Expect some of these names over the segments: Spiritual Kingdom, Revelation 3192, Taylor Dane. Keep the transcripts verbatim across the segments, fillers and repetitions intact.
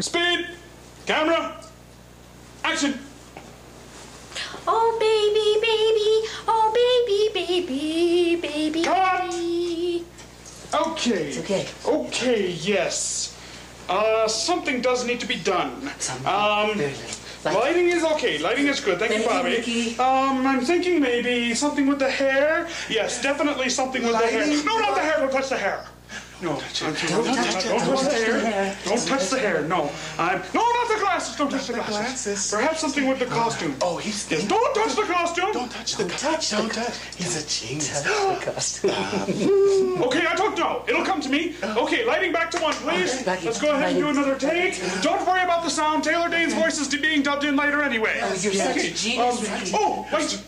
Speed! Camera! Action! Oh, baby, baby! Oh, baby, baby, baby! Cut! Okay. It's okay. Okay, yes. Uh, something does need to be done. Something. Um, Light. Lighting is okay. Lighting is good. Thank you, Bobby. Um, I'm thinking maybe something with the hair. Yes, definitely something with Lighting. the hair. No, not the hair. Don't touch the hair. No, don't touch it. Don't touch the hair. Don't touch the hair. No, I'm. No, not the glasses. Don't touch the glasses. Perhaps something with the costume. Oh, he's. Don't touch the costume. Don't touch the costume. Don't touch. He's a genius. The costume. Okay, I don't know. It'll come to me. Okay, lighting back to one, please. Let's go ahead and do another take. Don't worry about the sound. Taylor Dane's voice is being dubbed in later anyway. Oh, you're such a genius. Oh, wait.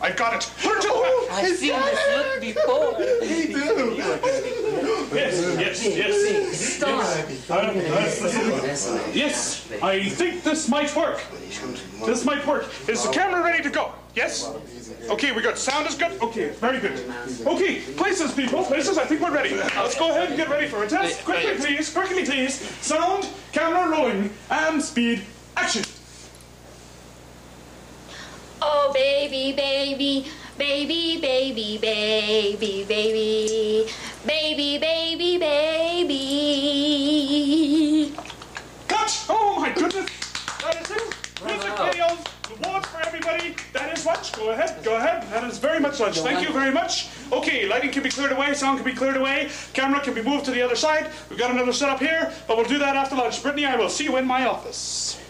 I got it. Put it to oh, I've seen that this look before. He do. Yes, yes, yes. Stop. Yes. Uh, uh, yes, I think this might work. This might work. Is the camera ready to go? Yes? Okay, we got sound is good? Okay, very good. Okay, places, people, places, I think we're ready. Uh, let's go ahead and get ready for a test. Quickly, please, quickly, please. Sound, camera rolling, and speed, action. Oh, baby, baby, baby, baby, baby, baby, baby, baby, baby. Cut! Oh, my goodness. That is it. Music videos, awards for everybody. That is lunch. Go ahead, go ahead. That is very much lunch. Thank you very much. Okay, lighting can be cleared away. Sound can be cleared away. Camera can be moved to the other side. We've got another setup here, but we'll do that after lunch. Brittany, I will see you in my office.